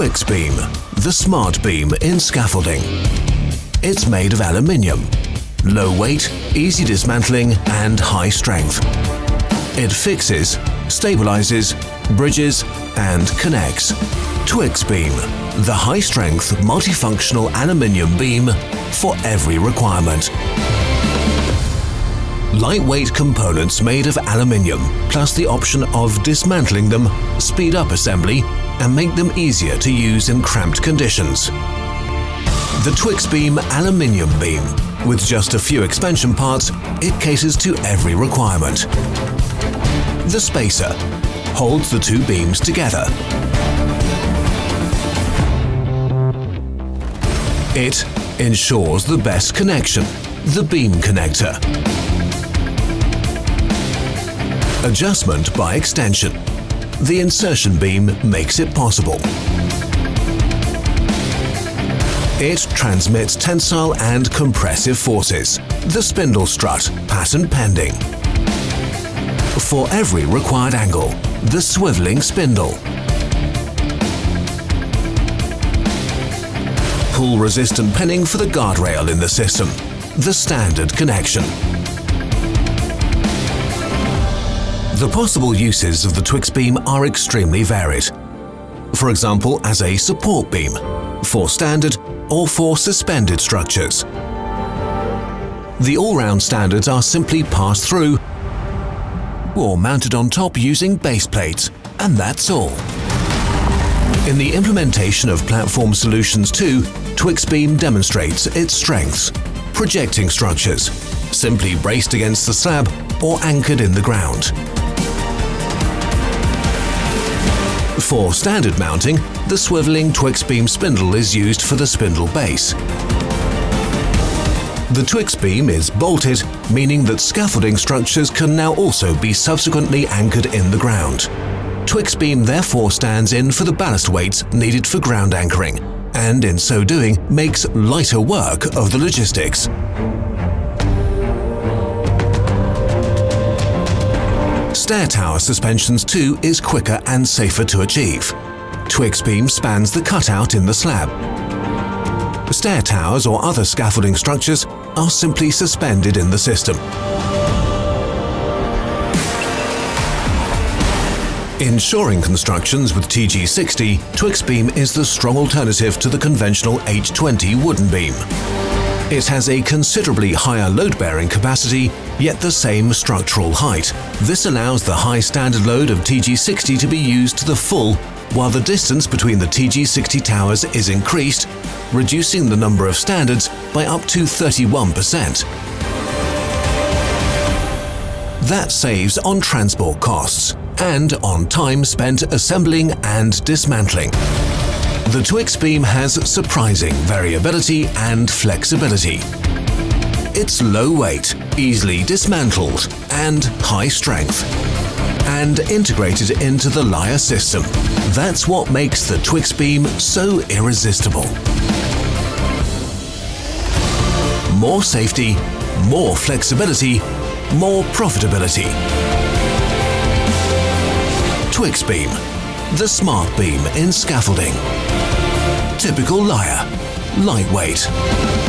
Twix Beam, the smart beam in scaffolding. It's made of aluminium, low weight, easy dismantling and high strength. It fixes, stabilizes, bridges and connects. Twix Beam, the high-strength multifunctional aluminium beam for every requirement. Lightweight components made of aluminium, plus the option of dismantling them, speed up assembly and make them easier to use in cramped conditions. The Twix Beam aluminium beam, with just a few expansion parts, it caters to every requirement. The spacer holds the two beams together. It ensures the best connection, the beam connector. Adjustment by extension. The insertion beam makes it possible. It transmits tensile and compressive forces. The spindle strut, patent pending. For every required angle, the swiveling spindle. Pull-resistant pinning for the guardrail in the system, the standard connection. The possible uses of the Twix Beam are extremely varied. For example, as a support beam, for standard or for suspended structures. The all-round standards are simply passed through or mounted on top using base plates, and that's all. In the implementation of PLATFORM SOLUTIONS 2, Twix Beam demonstrates its strengths. Projecting structures, simply braced against the slab or anchored in the ground. For standard mounting, the swiveling Twix Beam spindle is used for the spindle base. The Twix Beam is bolted, meaning that scaffolding structures can now also be subsequently anchored in the ground. Twix Beam therefore stands in for the ballast weights needed for ground anchoring, and in so doing makes lighter work of the logistics. STAIRTOWER Suspensions 2 is quicker and safer to achieve. Twix Beam spans the cutout in the slab. Stair towers or other scaffolding structures are simply suspended in the system. In shoring constructions with TG60, Twix Beam is the strong alternative to the conventional H20 wooden beam. It has a considerably higher load-bearing capacity, yet the same structural height. This allows the high standard load of TG60 to be used to the full, while the distance between the TG60 towers is increased, reducing the number of standards by up to 31%. That saves on transport costs and on time spent assembling and dismantling. The Twix Beam has surprising variability and flexibility. It's low weight, easily dismantled, and high strength, and integrated into the Layher system. That's what makes the Twix Beam so irresistible. More safety, more flexibility, more profitability. Twix Beam, the smart beam in scaffolding. Typical Layher, lightweight.